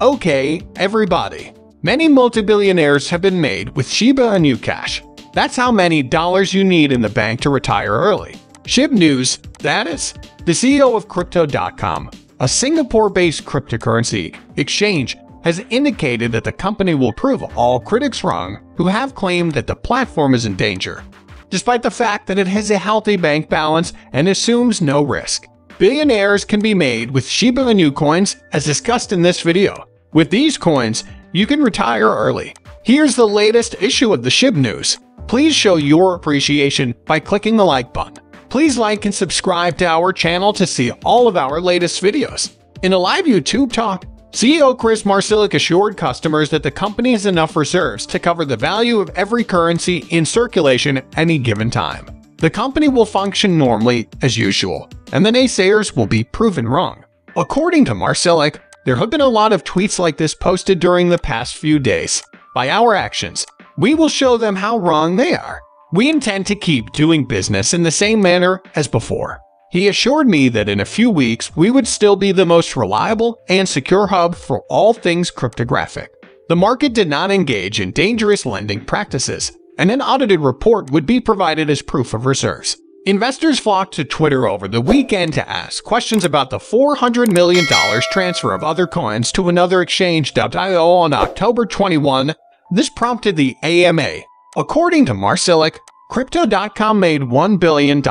Okay, everybody. Many multi-billionaires have been made with Shiba Inu Cash. That's how many dollars you need in the bank to retire early. SHIB news, that is. The CEO of Crypto.com, a Singapore-based cryptocurrency exchange, has indicated that the company will prove all critics wrong who have claimed that the platform is in danger, despite the fact that it has a healthy bank balance and assumes no risk. Billionaires can be made with Shiba Inu coins, as discussed in this video. With these coins, you can retire early. Here's the latest issue of the SHIB news. Please show your appreciation by clicking the like button. Please like and subscribe to our channel to see all of our latest videos. In a live YouTube talk, CEO Kris Marszalek assured customers that the company has enough reserves to cover the value of every currency in circulation at any given time. The company will function normally as usual, and the naysayers will be proven wrong. According to Marszalek, there have been a lot of tweets like this posted during the past few days. By our actions, we will show them how wrong they are. We intend to keep doing business in the same manner as before. He assured me that in a few weeks, we would still be the most reliable and secure hub for all things cryptographic. The market did not engage in dangerous lending practices, and an audited report would be provided as proof of reserves. Investors flocked to Twitter over the weekend to ask questions about the $400 million transfer of other coins to another exchange.io on October 21. This prompted the AMA. According to Marszalek, Crypto.com made $1 billion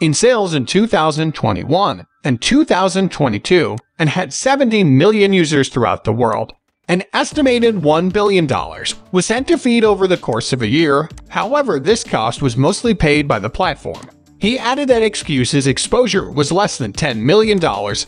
in sales in 2021 and 2022 and had 70 million users throughout the world. An estimated $1 billion was sent to feed over the course of a year. However, this cost was mostly paid by the platform. He added that Excuse's exposure was less than $10 million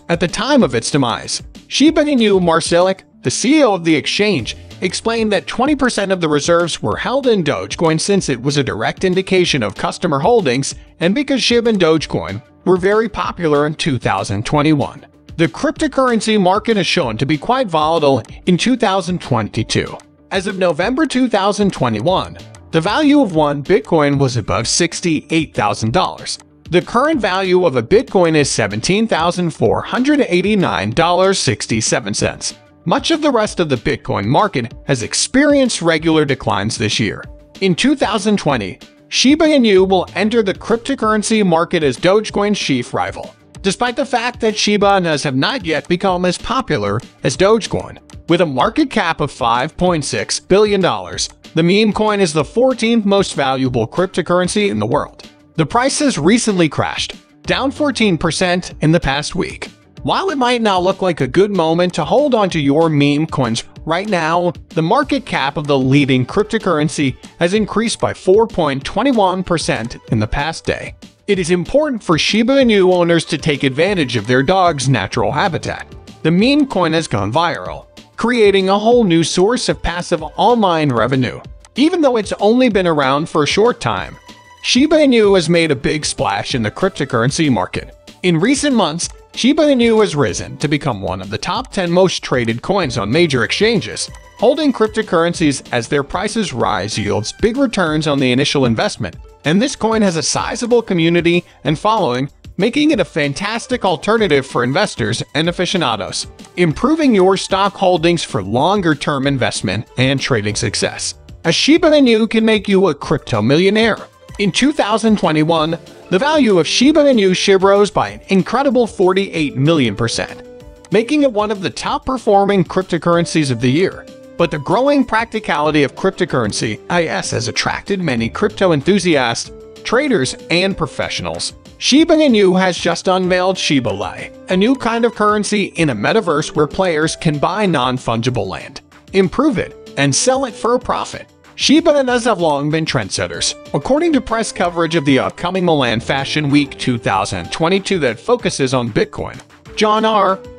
at the time of its demise. Shiba Inu Marszalek, the CEO of the exchange, explained that 20% of the reserves were held in Dogecoin since it was a direct indication of customer holdings and because SHIB and Dogecoin were very popular in 2021. The cryptocurrency market is shown to be quite volatile in 2022. As of November 2021, the value of one Bitcoin was above $68,000. The current value of a Bitcoin is $17,489.67. Much of the rest of the Bitcoin market has experienced regular declines this year. In 2020, Shiba Inu will enter the cryptocurrency market as Dogecoin's chief rival, despite the fact that Shiba Inus have not yet become as popular as Dogecoin. With a market cap of $5.6 billion, the meme coin is the 14th most valuable cryptocurrency in the world. The price has recently crashed, down 14% in the past week. While it might not look like a good moment to hold onto your meme coins right now, the market cap of the leading cryptocurrency has increased by 4.21% in the past day. It is important for Shiba Inu owners to take advantage of their dog's natural habitat. The meme coin has gone viral, creating a whole new source of passive online revenue. Even though it's only been around for a short time, Shiba Inu has made a big splash in the cryptocurrency market. In recent months, Shiba Inu has risen to become one of the top 10 most traded coins on major exchanges. Holding cryptocurrencies as their prices rise yields big returns on the initial investment, and this coin has a sizable community and following, making it a fantastic alternative for investors and aficionados, improving your stock holdings for longer-term investment and trading success. A Shiba Inu can make you a crypto millionaire. In 2021, the value of Shiba Inu SHIB rose by an incredible 48 million %, making it one of the top-performing cryptocurrencies of the year. But the growing practicality of cryptocurrency IS has attracted many crypto enthusiasts, traders, and professionals. Shiba Inu has just unveiled Shiba Lite, a new kind of currency in a metaverse where players can buy non-fungible land, improve it, and sell it for a profit. Shiba Inus have long been trendsetters. According to press coverage of the upcoming Milan Fashion Week 2022 that focuses on Bitcoin, John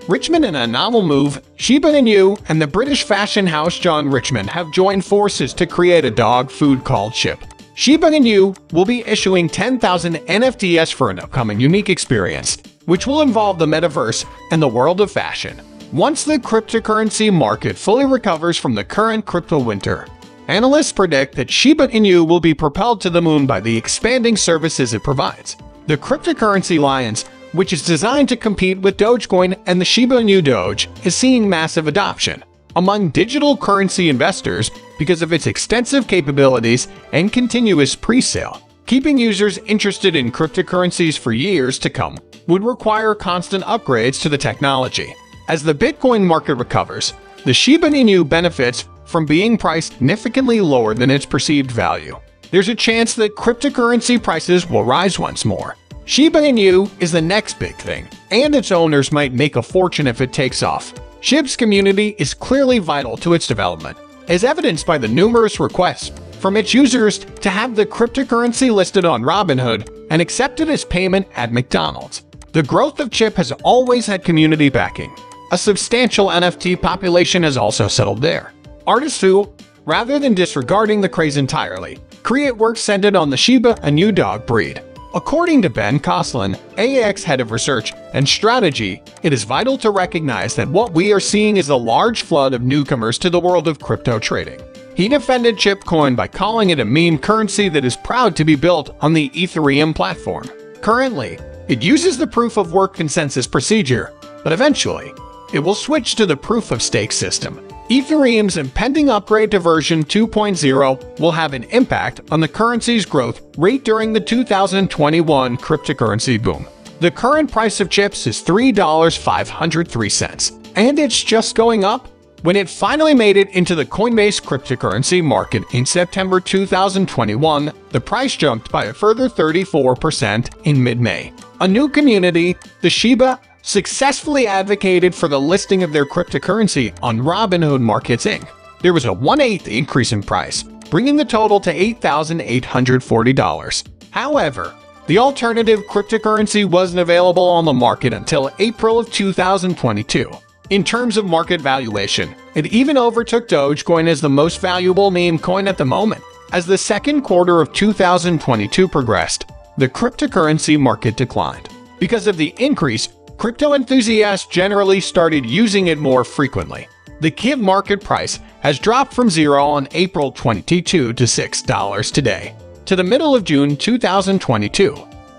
Richmond in a novel move, Shiba Inu and the British fashion house John Richmond have joined forces to create a dog food called SHIB. Shiba Inu will be issuing 10,000 NFTs for an upcoming unique experience, which will involve the metaverse and the world of fashion. Once the cryptocurrency market fully recovers from the current crypto winter, analysts predict that Shiba Inu will be propelled to the moon by the expanding services it provides. The cryptocurrency alliance, which is designed to compete with Dogecoin and the Shiba Inu Doge, is seeing massive adoption. among digital currency investors because of its extensive capabilities and continuous presale. Keeping users interested in cryptocurrencies for years to come would require constant upgrades to the technology. As the Bitcoin market recovers, the Shiba Inu benefits from being priced significantly lower than its perceived value. There's a chance that cryptocurrency prices will rise once more. Shiba Inu is the next big thing, and its owners might make a fortune if it takes off. SHIB's community is clearly vital to its development, as evidenced by the numerous requests from its users to have the cryptocurrency listed on Robinhood and accepted as payment at McDonald's. The growth of SHIB has always had community backing. A substantial NFT population has also settled there. Artists who, rather than disregarding the craze entirely, create works centered on the Shiba Inu dog breed. According to Ben Kosslyn, AX head of research and strategy, it is vital to recognize that what we are seeing is a large flood of newcomers to the world of crypto trading. He defended ChipCoin by calling it a meme currency that is proud to be built on the Ethereum platform. Currently, it uses the proof-of-work consensus procedure, but eventually, it will switch to the proof-of-stake system. Ethereum's impending upgrade to version 2.0 will have an impact on the currency's growth rate during the 2021 cryptocurrency boom. The current price of chips is $3.503, and it's just going up. When it finally made it into the Coinbase cryptocurrency market in September 2021, the price jumped by a further 34% in mid-May. A new community, the Shiba, successfully advocated for the listing of their cryptocurrency on Robinhood Markets Inc. There was a 1/8 increase in price, bringing the total to $8,840. However, the alternative cryptocurrency wasn't available on the market until April of 2022. In terms of market valuation, it even overtook Dogecoin as the most valuable meme coin at the moment. As the second quarter of 2022 progressed, the cryptocurrency market declined. Because of the increase, crypto enthusiasts generally started using it more frequently. The SHIB market price has dropped from $0 on April 22 to $6 today. To the middle of June 2022,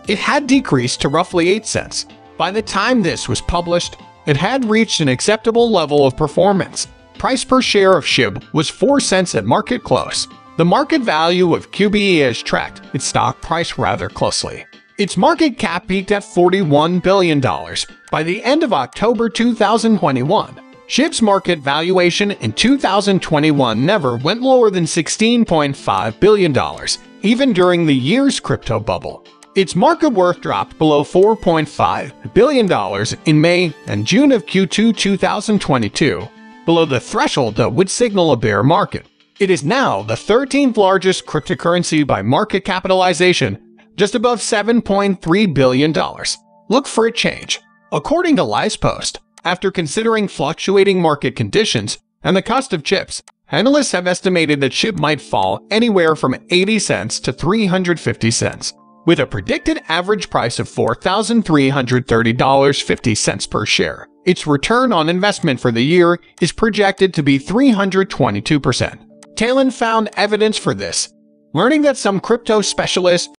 it had decreased to roughly 8 cents. By the time this was published, it had reached an acceptable level of performance. Price per share of SHIB was 4 cents at market close. The market value of QBE has tracked its stock price rather closely. Its market cap peaked at $41 billion by the end of October 2021. SHIB's market valuation in 2021 never went lower than $16.5 billion, even during the year's crypto bubble. Its market worth dropped below $4.5 billion in May and June of Q2 2022, below the threshold that would signal a bear market. It is now the 13th largest cryptocurrency by market capitalization, just above $7.3 billion. Look for a change. According to Li's post, after considering fluctuating market conditions and the cost of chips, analysts have estimated that SHIB might fall anywhere from 80 cents to 350 cents, with a predicted average price of $4,330.50 per share. Its return on investment for the year is projected to be 322%. Talon found evidence for this, learning that some crypto specialists